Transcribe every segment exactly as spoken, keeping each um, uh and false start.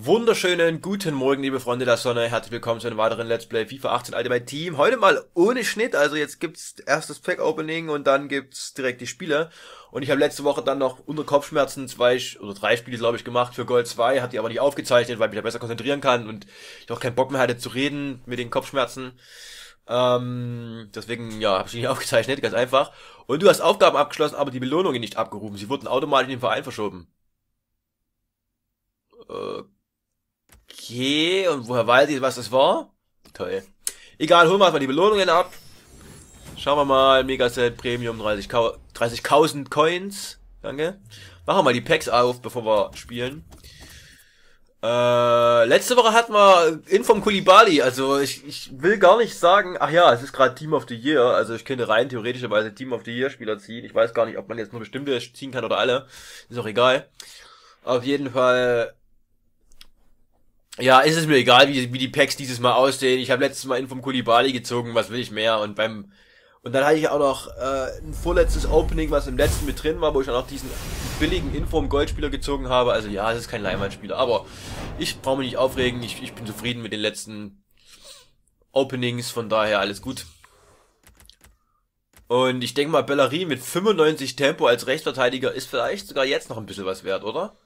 Wunderschönen guten Morgen, liebe Freunde der Sonne. Herzlich willkommen zu einem weiteren Let's Play FIFA achtzehn Ultimate Team. Heute mal ohne Schnitt. Also jetzt gibt's erst das Pack Opening und dann gibt's direkt die Spiele. Und ich habe letzte Woche dann noch unter Kopfschmerzen zwei oder drei Spiele, glaube ich, gemacht für Gold zwei. Hab die aber nicht aufgezeichnet, weil ich mich da besser konzentrieren kann und ich auch keinen Bock mehr hatte zu reden mit den Kopfschmerzen. Ähm, deswegen, ja, habe ich die nicht aufgezeichnet, ganz einfach. Und du hast Aufgaben abgeschlossen, aber die Belohnungen nicht abgerufen. Sie wurden automatisch in den Verein verschoben. Äh, Okay, und woher weiß ich, was das war? Toll. Egal, holen wir erstmal die Belohnungen ab. Schauen wir mal, Megaset Premium, dreißigtausend Coins. Danke. Machen wir mal die Packs auf, bevor wir spielen. Äh, letzte Woche hatten wir Inform Kulibali. Also ich, ich will gar nicht sagen, ach ja, es ist gerade Team of the Year. Also ich könnte rein theoretischerweise Team of the Year Spieler ziehen. Ich weiß gar nicht, ob man jetzt nur bestimmte ziehen kann oder alle. Ist auch egal. Auf jeden Fall... Ja, ist es mir egal, wie, wie die Packs dieses Mal aussehen. Ich habe letztes Mal Inform Kulibali gezogen, was will ich mehr? Und beim und dann hatte ich auch noch äh, ein vorletztes Opening, was im letzten mit drin war, wo ich dann auch diesen billigen Inform Goldspieler gezogen habe. Also ja, es ist kein Leinwandspieler, aber ich brauche mich nicht aufregen. Ich, ich bin zufrieden mit den letzten Openings, von daher alles gut. Und ich denke mal, Bellerie mit fünfundneunzig Tempo als Rechtsverteidiger ist vielleicht sogar jetzt noch ein bisschen was wert, oder?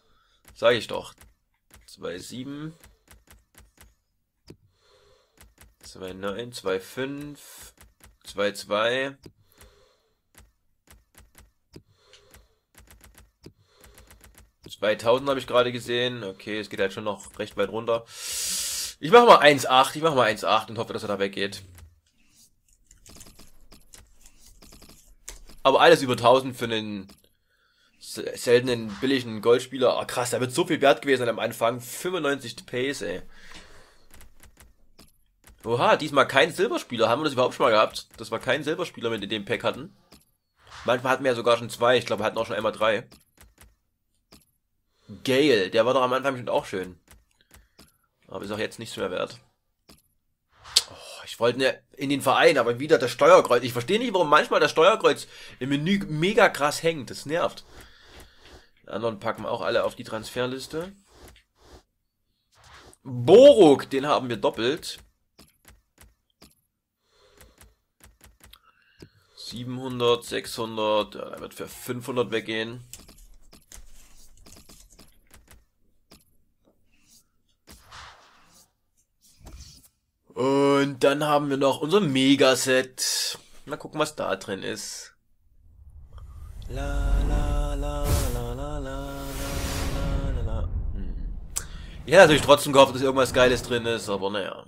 Sage ich doch. zwei Komma sieben... zwei Komma neun, zwei Komma fünf, zwei Komma zwei. zweitausend habe ich gerade gesehen. Okay, es geht halt schon noch recht weit runter. Ich mache mal eins Komma acht, ich mache mal eins Komma acht und hoffe, dass er da weggeht. Aber alles über tausend für einen seltenen, billigen Goldspieler. Ah, krass, da wird so viel wert gewesen am Anfang. fünfundneunzig Pace, ey. Oha, diesmal kein Silberspieler. Haben wir das überhaupt schon mal gehabt? Das war kein Silberspieler, wenn wir den Pack hatten. Manchmal hatten wir ja sogar schon zwei. Ich glaube, wir hatten auch schon einmal drei. Gale, der war doch am Anfang bestimmt auch schön. Aber ist auch jetzt nichts mehr wert. Oh, ich wollte ne, in den Verein, aber wieder das Steuerkreuz. Ich verstehe nicht, warum manchmal das Steuerkreuz im Menü mega krass hängt. Das nervt. Die anderen packen wir auch alle auf die Transferliste. Boruk, den haben wir doppelt. siebenhundert, sechshundert, ja, er wird für fünfhundert weggehen. Und dann haben wir noch unser Megaset. Mal gucken, was da drin ist. La, la, la, la, la, la, la, la. Hm. Ich hätte natürlich trotzdem gehofft, dass irgendwas Geiles drin ist, aber naja.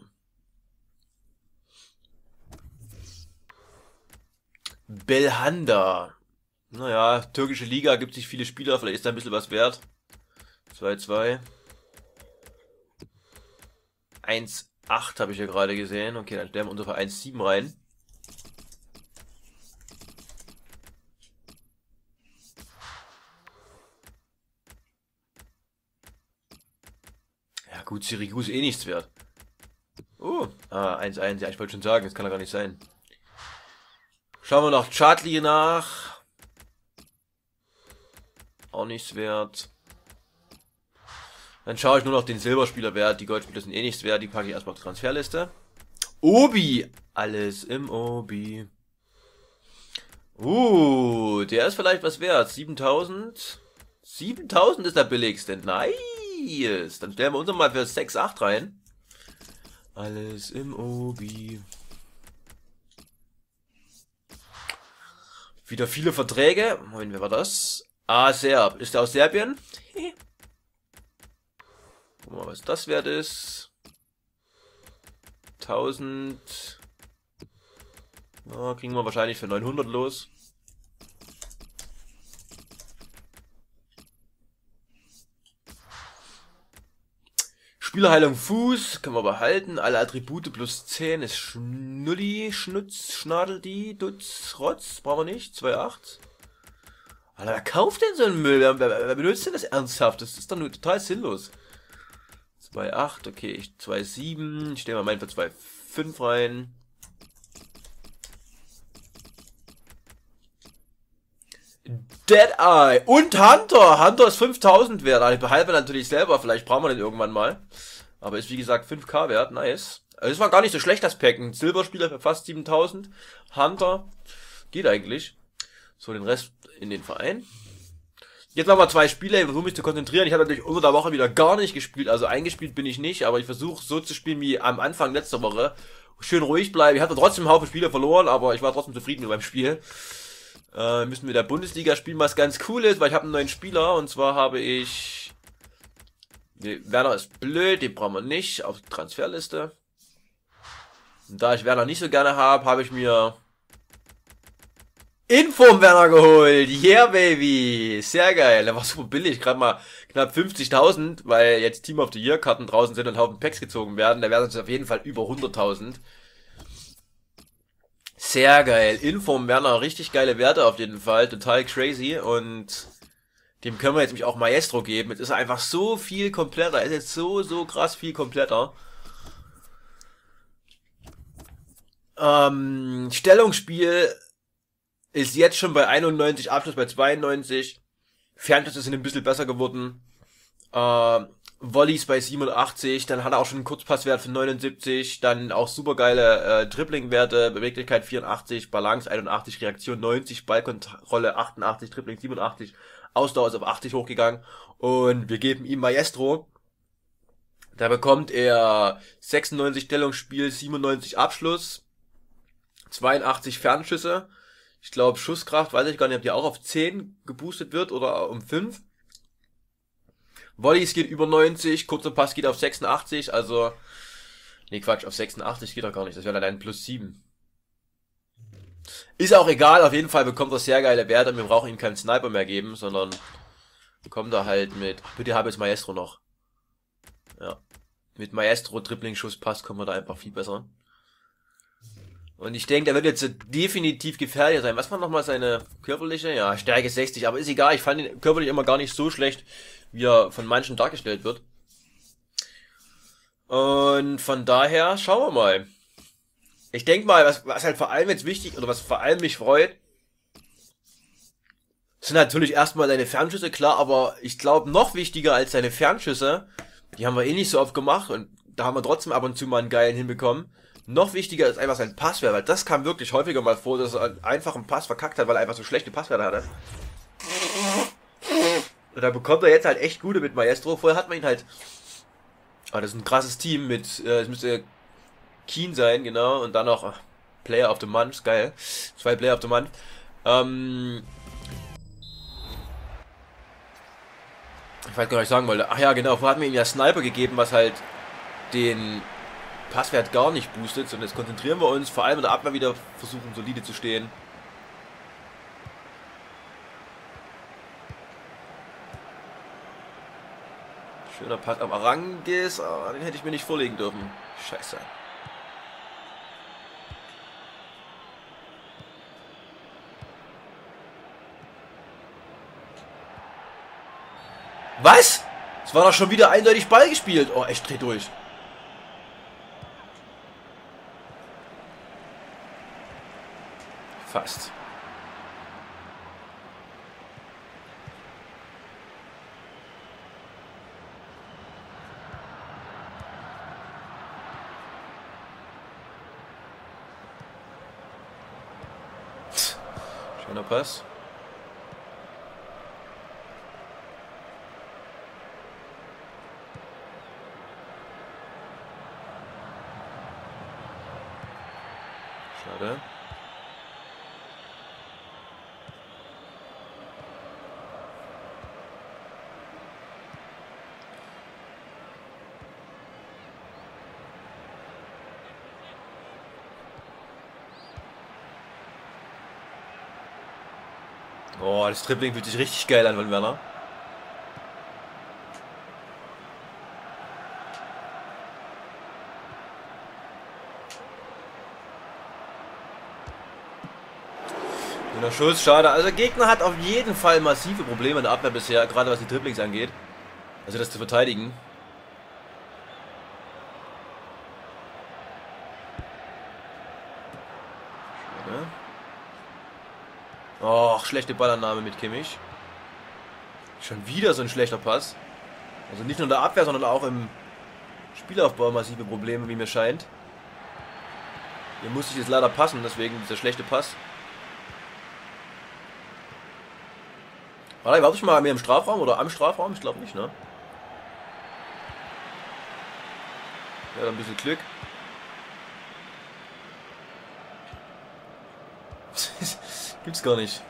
Belhanda. Naja, türkische Liga, gibt sich viele Spieler, vielleicht ist da ein bisschen was wert. zwei Komma zwei. eins Komma acht habe ich ja gerade gesehen. Okay, dann stellen wir unsere eins Komma sieben rein. Ja gut, Sirigu ist eh nichts wert. Oh, ah, eins Komma eins, ja, ich wollte schon sagen, das kann ja gar nicht sein. Schauen wir noch Chartli nach. Auch nichts wert. Dann schaue ich nur noch den Silberspieler wert. Die Goldspieler sind eh nichts wert. Die packe ich erstmal auf die Transferliste. Obi! Alles im Obi. Uh, der ist vielleicht was wert. siebentausend. siebentausend ist der billigste. Nice. Dann stellen wir uns mal für sechs Komma acht rein. Alles im Obi. Wieder viele Verträge. Moment, wer war das? Ah, Serb. Ist der aus Serbien? Guck mal, was das wert ist. tausend. Ja, kriegen wir wahrscheinlich für neunhundert los. Spielerheilung Fuß. Können wir behalten. Alle Attribute plus zehn ist Schnulli, Schnutz, Schnadel, die, Dutz, Rotz. Brauchen wir nicht. zwei Komma acht. Alter, wer kauft denn so einen Müll? Wer, wer, wer benutzt denn das ernsthaft? Das ist doch nur total sinnlos. zwei Komma acht. Okay, zwei Komma sieben. Ich stelle mal meinen für zwei Komma fünf rein. Dead Eye und Hunter. Hunter ist fünftausend wert. Also ich behalte natürlich selber. Vielleicht brauchen wir den irgendwann mal. Aber ist wie gesagt fünf K wert. Nice. Also es war gar nicht so schlecht, das Pack. Ein Silberspieler für fast siebentausend. Hunter. Geht eigentlich. So, den Rest in den Verein. Jetzt machen wir zwei Spiele. Ich versuche mich zu konzentrieren. Ich habe natürlich unter der Woche wieder gar nicht gespielt. Also eingespielt bin ich nicht. Aber ich versuche so zu spielen wie am Anfang letzter Woche. Schön ruhig bleiben. Ich hatte trotzdem einen Haufen Spiele verloren. Aber ich war trotzdem zufrieden mit meinem Spiel. Äh, müssen wir der Bundesliga spielen, was ganz cool ist, weil ich habe einen neuen Spieler, und zwar habe ich... Nee, Werner ist blöd, den brauchen wir nicht, auf die Transferliste. Und da ich Werner nicht so gerne habe, habe ich mir Info-Werner geholt. Yeah, baby. Sehr geil. Der war super billig, gerade mal knapp fünfzigtausend, weil jetzt Team of the Year Karten draußen sind und Haufen Packs gezogen werden. Da wären es auf jeden Fall über hunderttausend. Sehr geil. Inform-Werner, richtig geile Werte auf jeden Fall. Total crazy. Und dem können wir jetzt mich auch Maestro geben. Jetzt ist er einfach so viel kompletter. Er ist jetzt so, so krass viel kompletter. Ähm, Stellungsspiel ist jetzt schon bei einundneunzig, Abschluss bei zweiundneunzig. Fernschuss ist ein bisschen besser geworden. Ähm, Volleys bei siebenundachtzig, dann hat er auch schon einen Kurzpasswert von neunundsiebzig, dann auch super geile äh, Dribbling-Werte, Beweglichkeit vierundachtzig, Balance einundachtzig, Reaktion neunzig, Ballkontrolle achtundachtzig, Dribbling siebenundachtzig, Ausdauer ist auf achtzig hochgegangen und wir geben ihm Maestro. Da bekommt er sechsundneunzig Stellungsspiel, siebenundneunzig Abschluss, zweiundachtzig Fernschüsse, ich glaube Schusskraft, weiß ich gar nicht, ob die auch auf zehn geboostet wird oder um fünf. Volleys geht über neunzig, kurzer Pass geht auf sechsundachtzig, also... Nee, Quatsch, auf sechsundachtzig geht er gar nicht, das wäre dann ein plus sieben. Ist auch egal, auf jeden Fall bekommt er sehr geile Werte und wir brauchen ihm keinen Sniper mehr geben, sondern... Bekommt er halt mit... Bitte habe jetzt Maestro noch. Ja. Mit Maestro, Dribbling, Schuss, Pass kommen wir da einfach viel besser. Und ich denke, der wird jetzt definitiv gefährlicher sein. Was war nochmal seine körperliche? Ja, Stärke sechzig, aber ist egal, ich fand ihn körperlich immer gar nicht so schlecht, wie er von manchen dargestellt wird. Und von daher schauen wir mal. Ich denke mal, was, was halt vor allem jetzt wichtig, oder was vor allem mich freut, sind natürlich erstmal seine Fernschüsse, klar, aber ich glaube noch wichtiger als seine Fernschüsse, die haben wir eh nicht so oft gemacht und da haben wir trotzdem ab und zu mal einen geilen hinbekommen. Noch wichtiger ist einfach sein Passwert, weil das kam wirklich häufiger mal vor, dass er einfach einen Pass verkackt hat, weil er einfach so schlechte Passwerte hatte. Und da bekommt er jetzt halt echt gute mit Maestro. Vorher hat man ihn halt... Ah, das ist ein krasses Team mit... Äh, es müsste Keen sein, genau. Und dann noch ach, Player of the Month. Geil. Zwei Player of the Month. Ähm... Ich weiß gar nicht, was ich sagen wollte. Ach ja, genau. Vorher hat man ihm ja Sniper gegeben, was halt den Passwert gar nicht boostet. Und jetzt konzentrieren wir uns. Vor allem in der Abwehr wieder versuchen, solide zu stehen. Schöner Pass am Arangis, aber den hätte ich mir nicht vorlegen dürfen. Scheiße. Was? Es war doch schon wieder eindeutig Ball gespielt. Oh, ich dreh durch. Fast. Schöner Pass. Schade. Oh, das Dribbling fühlt sich richtig geil an, Willian. Schöner Schuss, schade. Also der Gegner hat auf jeden Fall massive Probleme in der Abwehr bisher, gerade was die Dribblings angeht. Also das zu verteidigen. Schade. Oh. Och, schlechte Ballannahme mit Kimmich. Schon wieder so ein schlechter Pass. Also nicht nur in der Abwehr, sondern auch im Spielaufbau massive Probleme, wie mir scheint. Hier musste ich jetzt leider passen, deswegen dieser schlechte Pass. War da überhaupt schon mal mehr im Strafraum oder am Strafraum? Ich glaube nicht, ne? Ja, ein bisschen Glück. Gibt's gar nicht.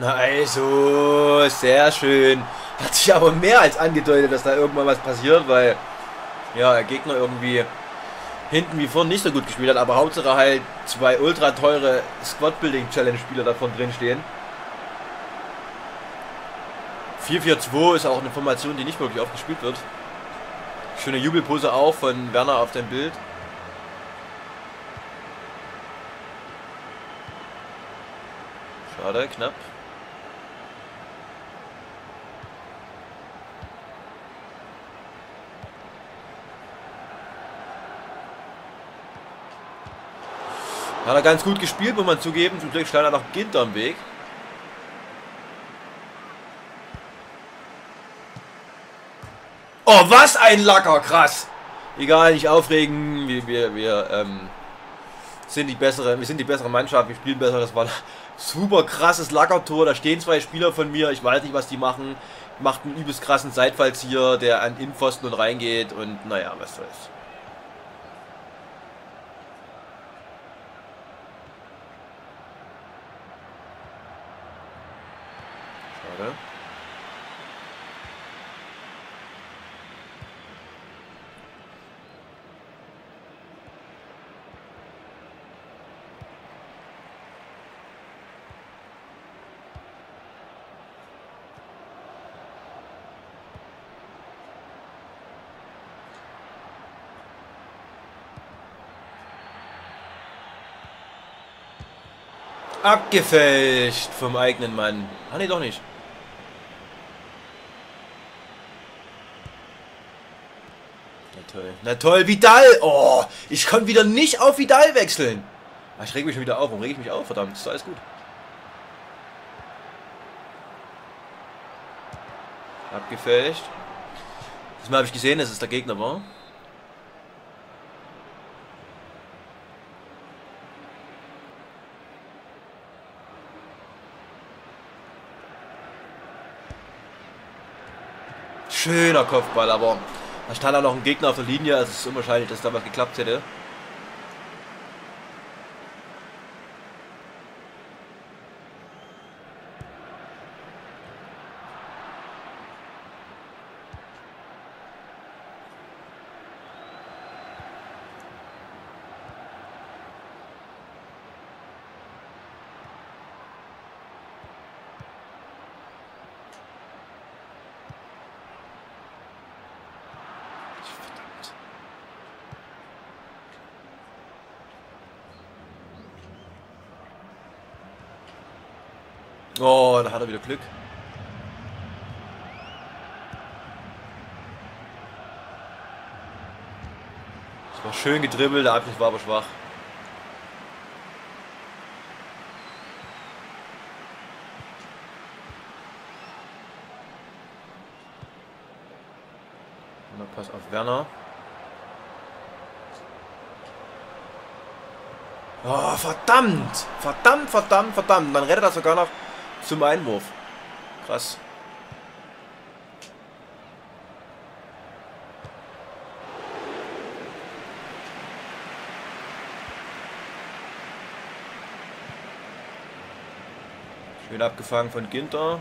Na also, sehr schön. Hat sich aber mehr als angedeutet, dass da irgendwann was passiert, weil ja, der Gegner irgendwie hinten wie vorne nicht so gut gespielt hat, aber Hauptsache halt zwei ultra teure Squad-Building-Challenge-Spieler davon drin stehen. vier vier zwei ist auch eine Formation, die nicht wirklich oft gespielt wird. Schöne Jubelpose auch von Werner auf dem Bild. Schade, knapp. Hat er ganz gut gespielt, muss man zugeben. Zum Glück stand er noch Ginter am Weg. Oh, was ein Lacker, krass. Egal, nicht aufregen. Wir, wir, wir ähm, sind die bessere, wir sind die bessere Mannschaft. Wir spielen besser. Das war ein super krasses Lackertor. Da stehen zwei Spieler von mir. Ich weiß nicht, was die machen. Macht einen übelst krassen Seitfalls hier, der an Innenpfosten und reingeht. Und naja, was soll's. Abgefälscht vom eigenen Mann. Ah, ne, doch nicht. Na toll. Na toll, Vidal. Oh, ich konnte wieder nicht auf Vidal wechseln. Ach, ich reg mich schon wieder auf. Warum reg ich mich auf? Verdammt, ist alles gut. Abgefälscht. Diesmal habe ich gesehen, dass es der Gegner war. Schöner Kopfball, aber da stand auch noch ein Gegner auf der Linie, also es ist unwahrscheinlich, dass da was geklappt hätte. Oh, da hat er wieder Glück. Das war schön gedribbelt, der Abschluss war aber schwach. Und dann Pass auf Werner. Oh, verdammt! Verdammt, verdammt, verdammt! Dann rettet er sogar noch zum Einwurf. Krass. Schön abgefangen von Ginter.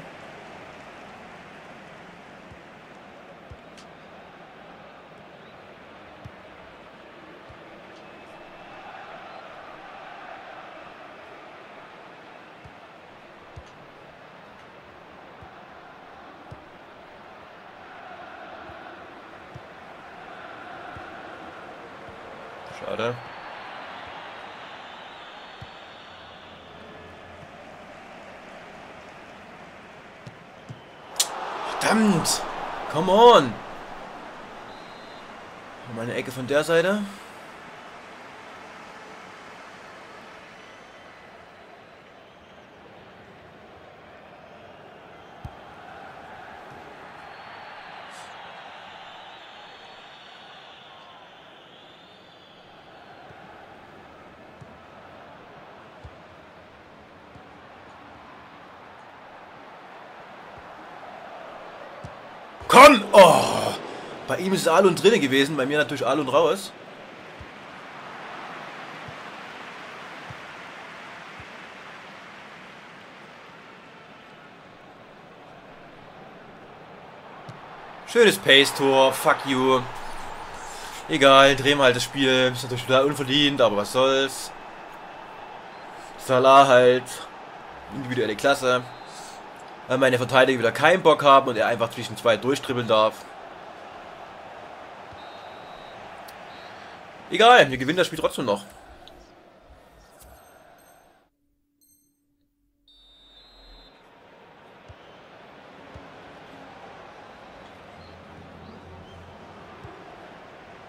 Schade. Verdammt! Come on! Nochmal eine Ecke von der Seite. Komm! Oh! Bei ihm ist es Alun drinne gewesen, bei mir natürlich Alun raus. Schönes Pace-Tor, fuck you. Egal, drehen wir halt das Spiel. Ist natürlich total unverdient, aber was soll's. Salah halt. Individuelle Klasse. Weil meine Verteidiger wieder keinen Bock haben und er einfach zwischen zwei durchdribbeln darf. Egal, wir gewinnen das Spiel trotzdem noch.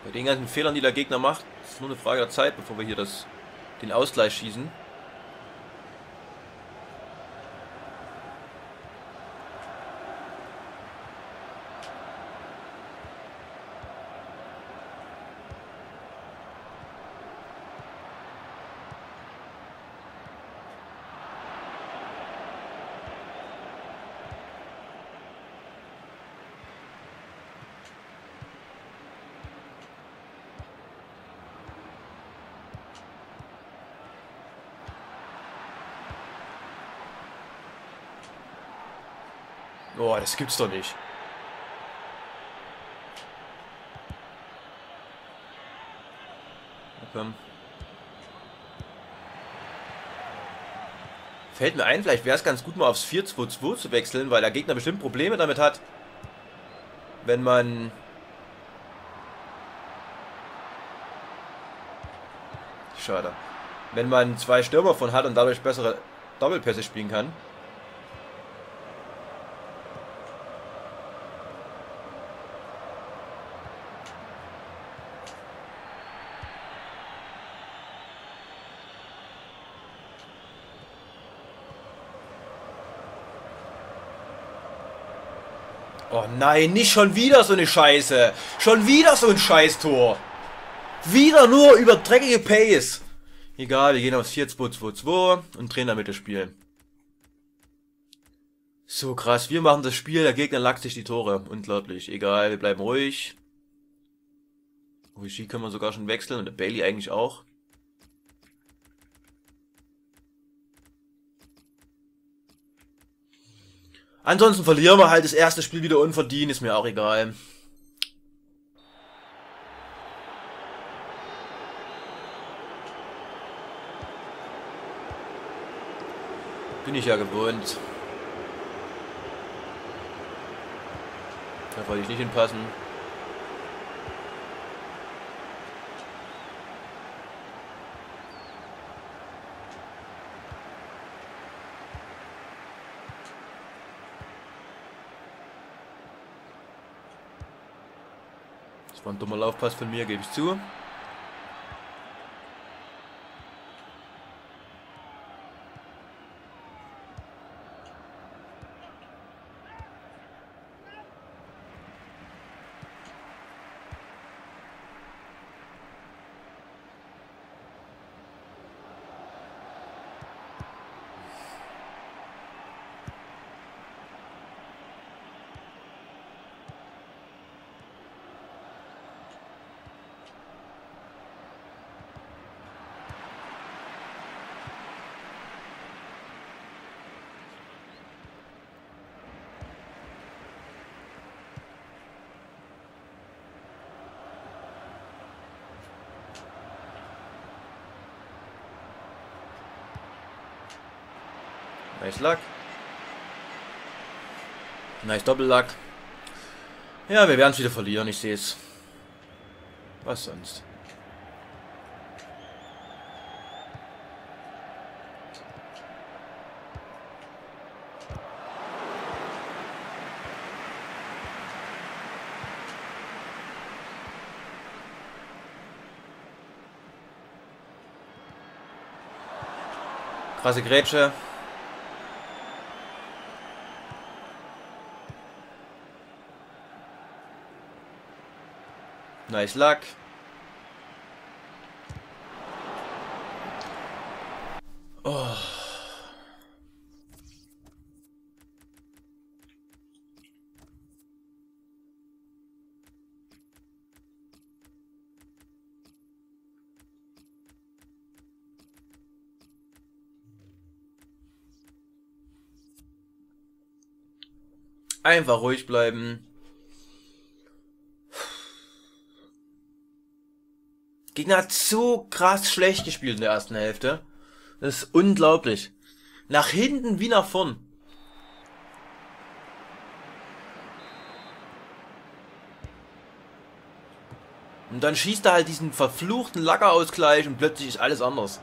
Bei den ganzen Fehlern, die der Gegner macht, ist nur eine Frage der Zeit, bevor wir hier das, den Ausgleich schießen. Oh, das gibt's doch nicht. Okay. Fällt mir ein, vielleicht wäre es ganz gut, mal aufs vier zwei zwei zu wechseln, weil der Gegner bestimmt Probleme damit hat, wenn man... Schade. Wenn man zwei Stürmer von hat und dadurch bessere Doppelpässe spielen kann. Oh nein, nicht schon wieder so eine Scheiße. Schon wieder so ein Scheißtor. Wieder nur über dreckige Pace. Egal, wir gehen aufs vier zwei zwei zwei und drehen damit das Spiel. So krass, wir machen das Spiel, der Gegner lackt sich die Tore. Unglaublich. Egal, wir bleiben ruhig. Ruhig können wir sogar schon wechseln und der Bailey eigentlich auch. Ansonsten verlieren wir halt das erste Spiel wieder unverdient, ist mir auch egal. Bin ich ja gewohnt. Da wollte ich nicht hinpassen. Das war ein dummer Laufpass von mir, gebe ich zu. Nice Luck. Nice Doppelluck. Ja, wir werden es wieder verlieren, ich sehe es. Was sonst? Krasse Grätsche. Nice luck. Oh. Einfach ruhig bleiben. Gegner hat so krass schlecht gespielt in der ersten Hälfte. Das ist unglaublich. Nach hinten wie nach vorn. Und dann schießt er halt diesen verfluchten Lackerausgleich und plötzlich ist alles anders.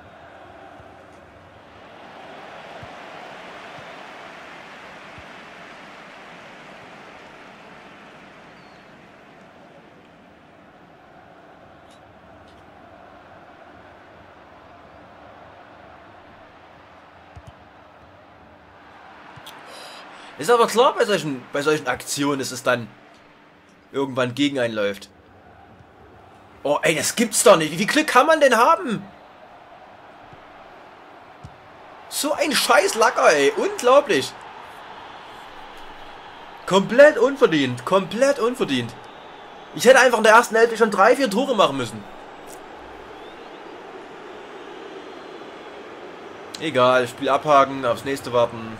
Ist aber klar, bei solchen, bei solchen Aktionen, dass es dann irgendwann gegen einen läuft. Oh, ey, das gibt's doch nicht. Wie viel Glück kann man denn haben? So ein scheiß Lacker, ey. Unglaublich. Komplett unverdient. Komplett unverdient. Ich hätte einfach in der ersten Hälfte schon drei, vier Tore machen müssen. Egal, Spiel abhaken, aufs nächste warten.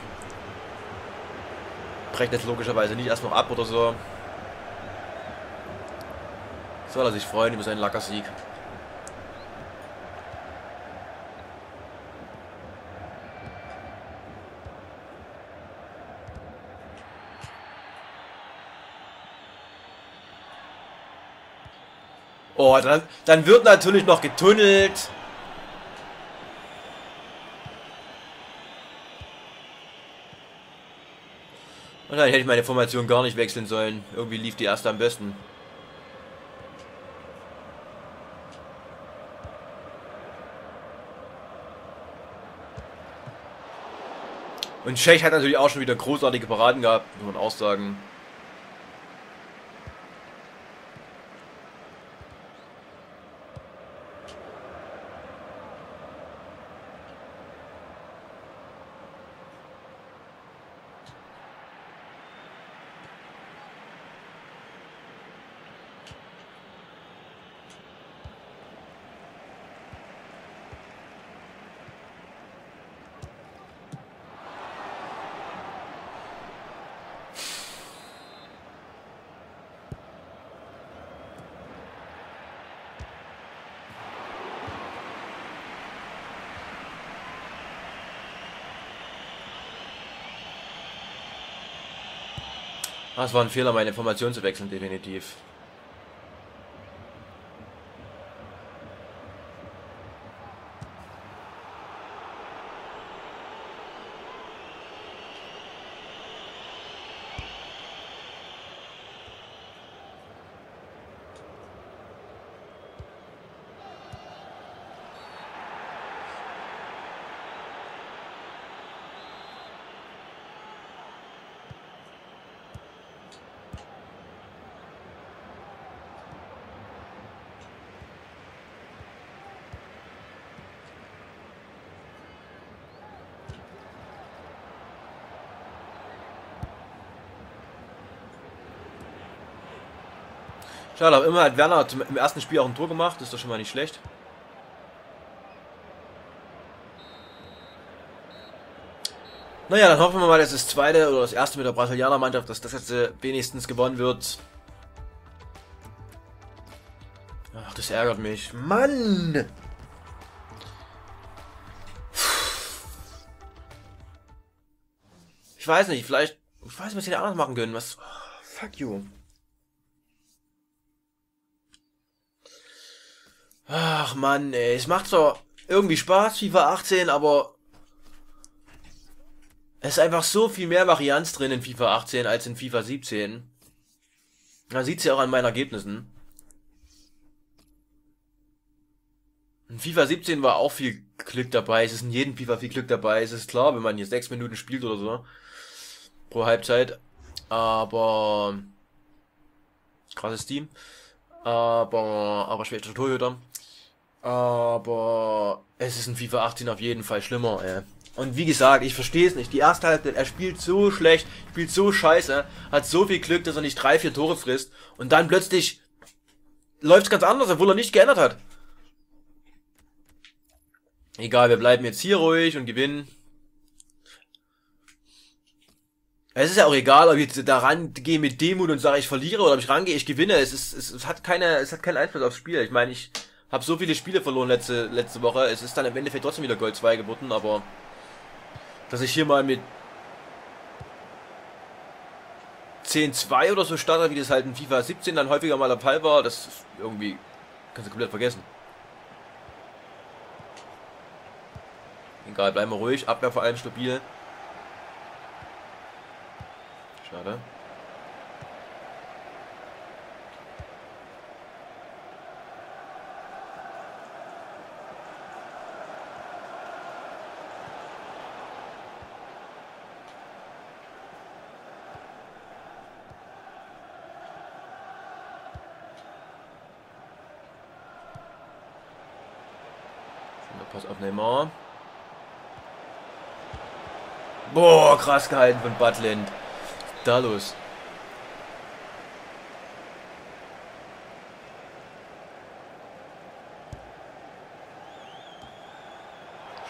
Rechnet logischerweise nicht erst noch ab oder so. Soll er sich freuen über seinen Lackersieg. Oh, dann, dann wird natürlich noch getunnelt. Und dann hätte ich meine Formation gar nicht wechseln sollen. Irgendwie lief die erste am besten. Und Tschech hat natürlich auch schon wieder großartige Paraden gehabt, muss man auch sagen. Das war ein Fehler, meine Information zu wechseln, definitiv. Schade, aber immer hat Werner zum, im ersten Spiel auch ein Tor gemacht, ist doch schon mal nicht schlecht. Naja, dann hoffen wir mal, dass das zweite oder das erste mit der Brasilianer Mannschaft, dass das jetzt äh, wenigstens gewonnen wird. Ach, das ärgert mich. Mann! Ich weiß nicht, vielleicht... Ich weiß nicht, was die da anders machen können. Was... Oh, fuck you. Ach Mann, ey, es macht zwar irgendwie Spaß, FIFA achtzehn, aber es ist einfach so viel mehr Varianz drin in FIFA achtzehn als in FIFA siebzehn. Man sieht es ja auch an meinen Ergebnissen. In FIFA siebzehn war auch viel Glück dabei, es ist in jedem FIFA viel Glück dabei, es ist klar, wenn man jetzt sechs Minuten spielt oder so, pro Halbzeit, aber krasses Team, aber, aber schwächer Torhüter, aber es ist in FIFA achtzehn auf jeden Fall schlimmer, ey. Und wie gesagt, ich verstehe es nicht, die erste Halbzeit, er spielt so schlecht, spielt so scheiße, hat so viel Glück, dass er nicht drei, vier Tore frisst und dann plötzlich läuft es ganz anders, obwohl er nicht geändert hat. Egal, wir bleiben jetzt hier ruhig und gewinnen. Es ist ja auch egal, ob ich jetzt da rangehe mit Demut und sage, ich verliere, oder ob ich rangehe, ich gewinne. Es ist, es, es hat keine, es hat keinen Einfluss aufs Spiel. Ich meine, ich habe so viele Spiele verloren letzte, letzte Woche. Es ist dann im Endeffekt trotzdem wieder Gold zwei geworden, aber dass ich hier mal mit zehn zwei oder so starte, wie das halt in FIFA siebzehn dann häufiger mal der Fall war, das ist irgendwie, kannst du komplett vergessen. Egal, bleiben wir ruhig. Abwehr vor allem stabil. Schade. Pass auf Neymar. Boah, krass gehalten von Butland. Da los.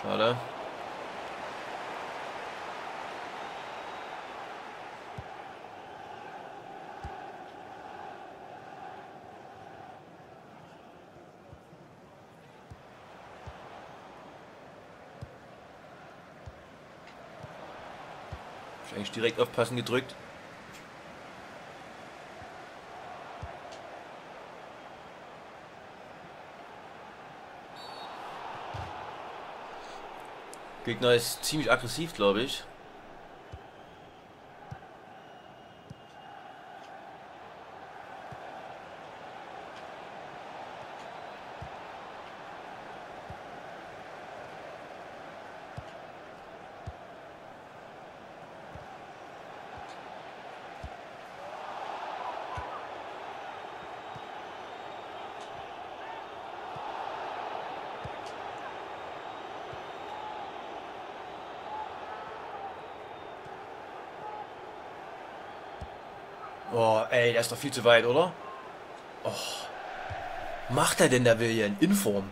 Schade. Eigentlich direkt auf Passen gedrückt. Gegner ist ziemlich aggressiv, glaube ich. Oh, ey, der ist doch viel zu weit, oder? Oh. Macht er denn der Willian? Inform.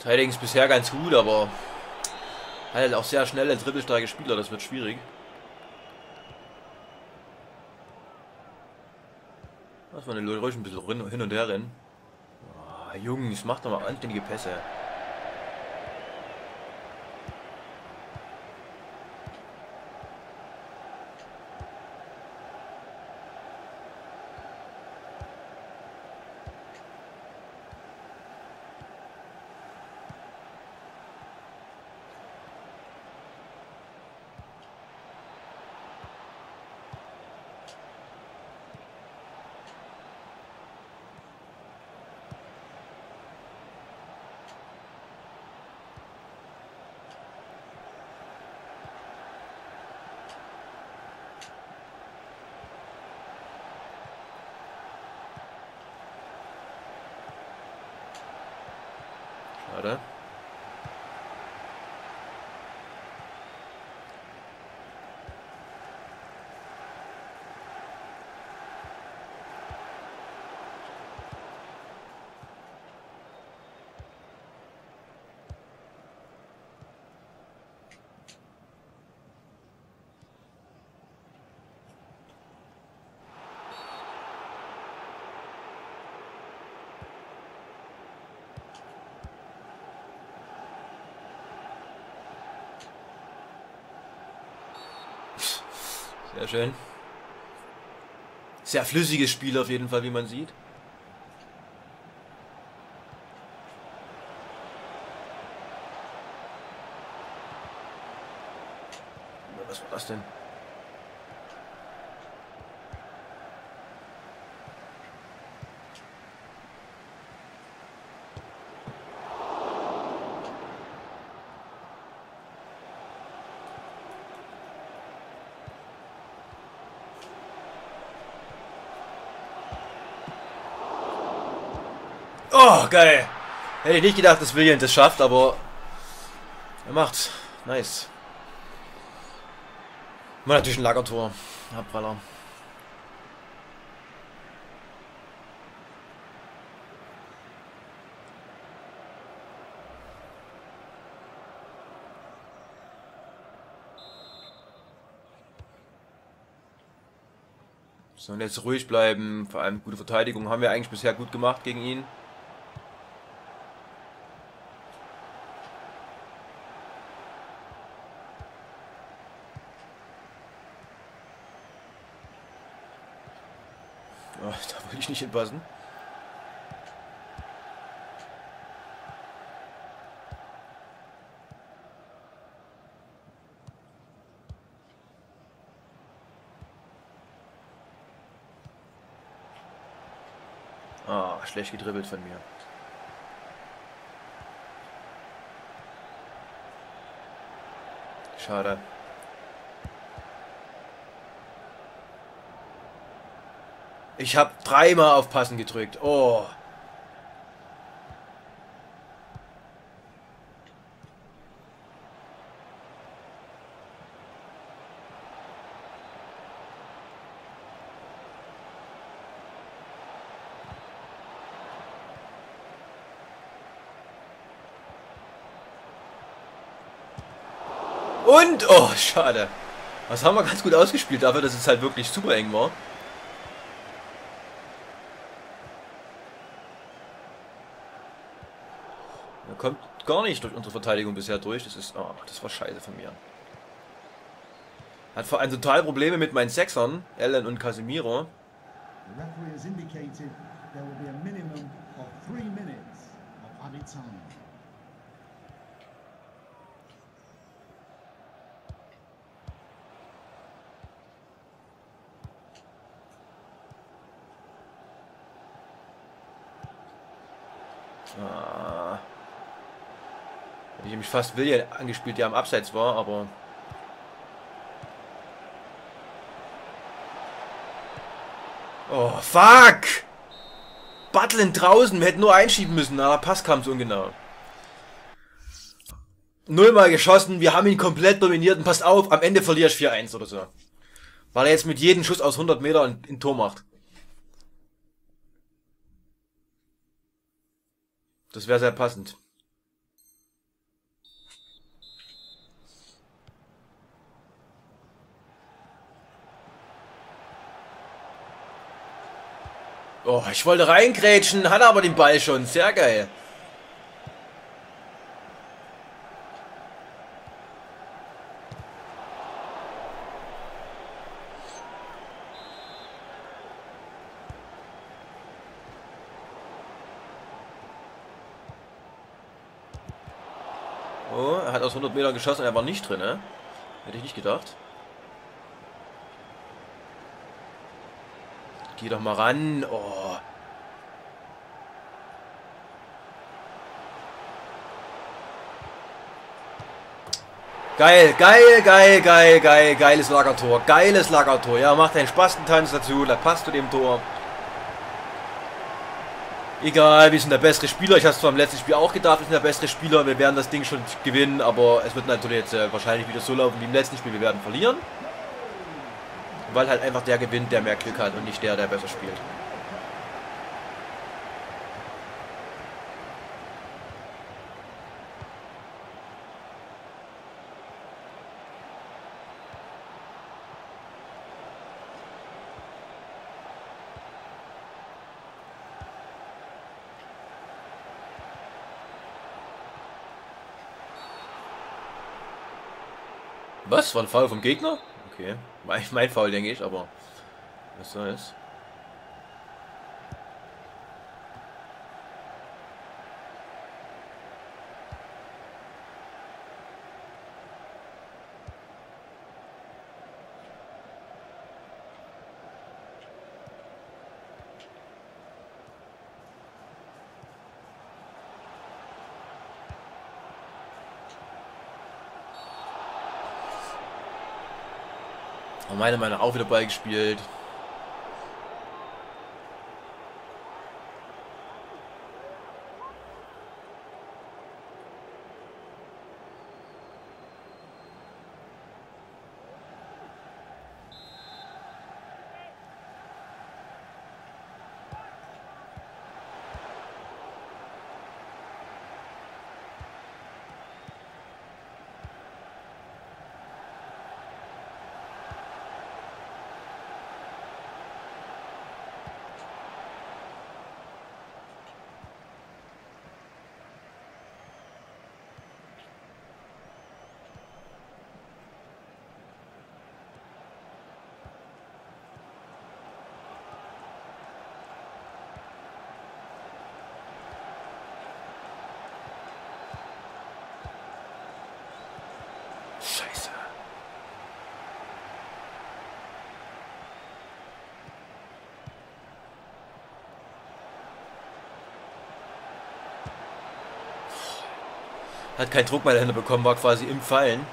Verteidigen ist bisher ganz gut, aber halt auch sehr schnell als dribbelstarke Spieler, das wird schwierig. Lass mal den Leute ruhig ein bisschen hin und her rennen. Oh, Jungs, macht doch mal anständige Pässe. Oder? Sehr schön. Sehr flüssiges Spiel auf jeden Fall, wie man sieht. Was war das denn? Oh, geil. Hätte ich nicht gedacht, dass Willian das schafft, aber er macht's. Nice. War natürlich ein Lagertor. Abpraller. So, und jetzt ruhig bleiben. Vor allem gute Verteidigung haben wir eigentlich bisher gut gemacht gegen ihn. Oh, da wollte ich nicht hinpassen. Ah, schlecht gedribbelt von mir. Schade. Ich habe dreimal auf Passen gedrückt. Oh. Und, oh, schade. Das haben wir ganz gut ausgespielt dafür, dass es halt wirklich super eng war. Kommt gar nicht durch unsere Verteidigung bisher durch. Das ist, oh, das war scheiße von mir. Hat vor allem total Probleme mit meinen Sechsern, Ellen und Casimiro. Ah. Ich habe mich fast Willian angespielt, der am Abseits war, aber... Oh, fuck! Butland draußen, wir hätten nur einschieben müssen, aber Pass kam so ungenau. Nullmal geschossen, wir haben ihn komplett dominiert und passt auf, am Ende verliere ich vier eins oder so. Weil er jetzt mit jedem Schuss aus hundert Metern ein Tor macht. Das wäre sehr passend. Oh, ich wollte reingrätschen, hatte aber den Ball schon. Sehr geil. Oh, er hat aus hundert Metern geschossen, er war nicht drin, ne? Hätte ich nicht gedacht. Geh doch mal ran. Oh. Geil, geil, geil, geil, geil, geiles Lagertor. Geiles Lagertor. Ja, mach deinen Spastentanz dazu, da passt du dem Tor. Egal, wir sind der bessere Spieler. Ich habe es zwar im letzten Spiel auch gedacht, wir sind der bessere Spieler. Wir werden das Ding schon gewinnen, aber es wird natürlich jetzt äh, wahrscheinlich wieder so laufen wie im letzten Spiel. Wir werden verlieren. Weil halt einfach der gewinnt, der mehr Glück hat und nicht der, der besser spielt. Was? War ein Foul vom Gegner? Okay. Mein, mein Foul, denke ich, aber was soll's. Meiner Meinung nach auch wieder Ball gespielt. Hat keinen Druck bei der Hände bekommen, war quasi im Fallen.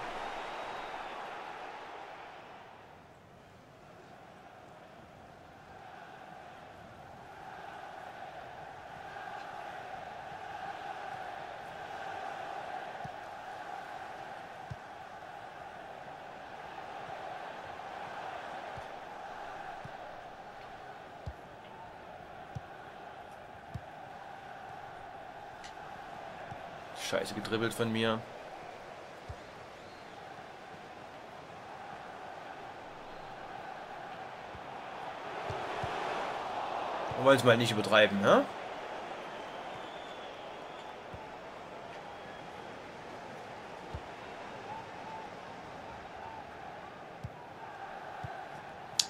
Scheiße, gedribbelt von mir. Wir wollen es mal nicht übertreiben, ne?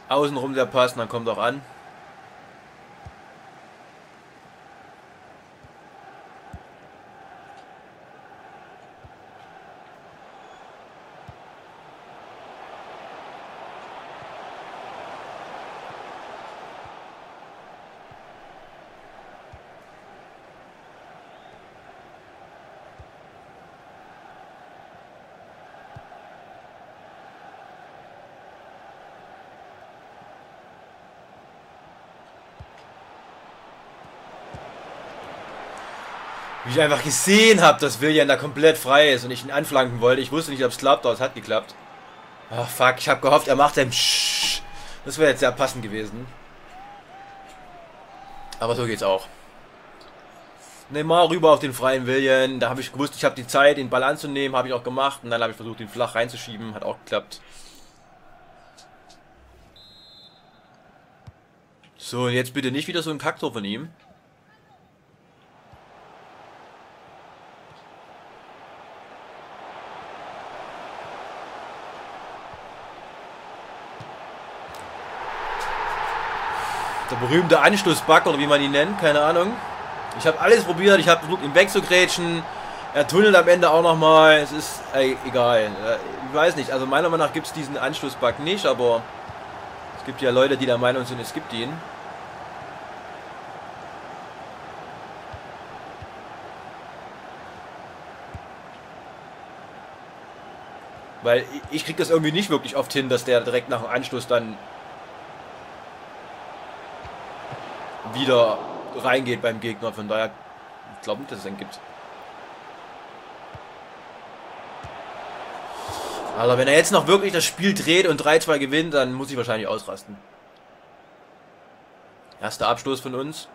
Außenrum der Pass, dann kommt auch an. Wie ich einfach gesehen habe, dass Willian da komplett frei ist und ich ihn anflanken wollte. Ich wusste nicht, ob es klappt, aber es hat geklappt. Ach fuck, ich habe gehofft, er macht einen Sch. Das wäre jetzt sehr passend gewesen. Aber so geht's auch. Neymar rüber auf den freien Willian. Da habe ich gewusst, ich habe die Zeit, den Ball anzunehmen, habe ich auch gemacht. Und dann habe ich versucht, ihn flach reinzuschieben. Hat auch geklappt. So, und jetzt bitte nicht wieder so ein Kacktor von ihm. Berühmter Anschlussback oder wie man ihn nennt, keine Ahnung. Ich habe alles probiert, ich habe versucht, ihn wegzugrätschen. Er tunnelt am Ende auch nochmal. Es ist ey, egal. Ich weiß nicht, also meiner Meinung nach gibt es diesen Anschlussback nicht, aber es gibt ja Leute, die der Meinung sind, es gibt ihn. Weil ich kriege das irgendwie nicht wirklich oft hin, dass der direkt nach dem Anschluss dann wieder reingeht beim Gegner, von daher glaube ich, dass es den gibt. Also wenn er jetzt noch wirklich das Spiel dreht und drei zwei gewinnt, dann muss ich wahrscheinlich ausrasten. Erster Abstoß von uns.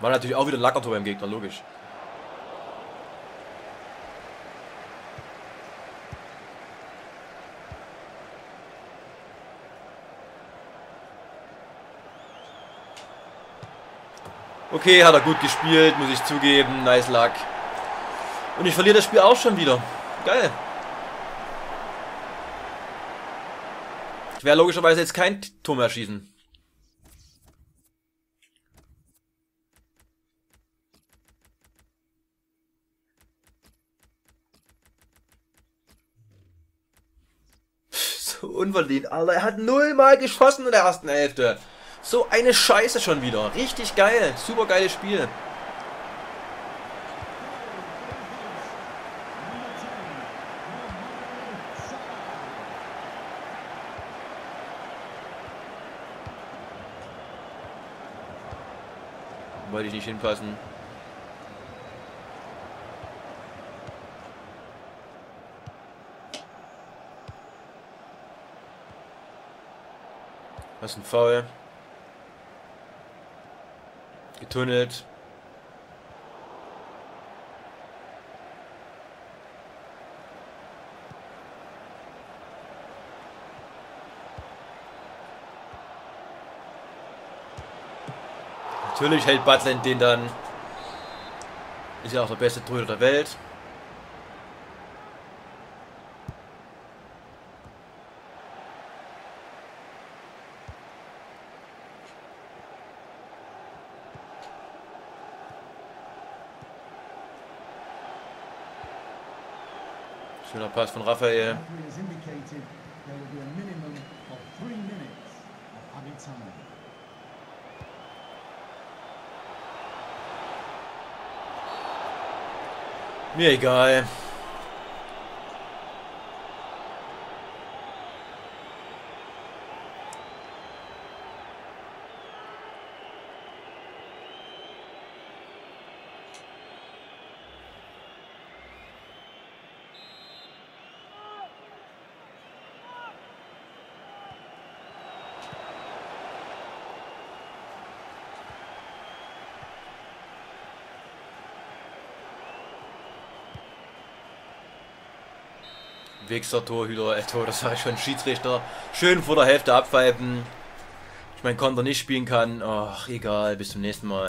War natürlich auch wieder ein Lackertor beim Gegner, logisch. Okay, hat er gut gespielt, muss ich zugeben. Nice luck. Und ich verliere das Spiel auch schon wieder. Geil. wäre logischerweise jetzt kein Tor mehr schießen. So unverdient, Alter. Er hat nullmal geschossen in der ersten Hälfte. So eine Scheiße schon wieder. Richtig geil. Super geiles Spiel. Wollte ich nicht hinpassen. Was ist ein Foul? Getunnelt. Natürlich hält Butland den dann. Ist ja auch der beste Torhüter der Welt. Schöner Pass von Raphael. Mir egal. Wichser Torhüter, äh, Tor, das war schon Schiedsrichter. Schön vor der Hälfte abpfeifen. Ich meine, Konter nicht spielen kann. Ach, egal, bis zum nächsten Mal.